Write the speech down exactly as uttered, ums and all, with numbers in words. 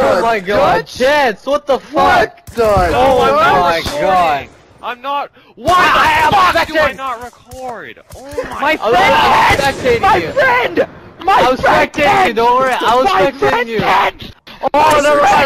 Oh my god, Chance, what the fuck? Oh my god. I'm not. Why the fuck do I not record? Oh my god. My friend! My friend! My friend! I was spectating you, don't worry. I was spectating you. Oh, never mind.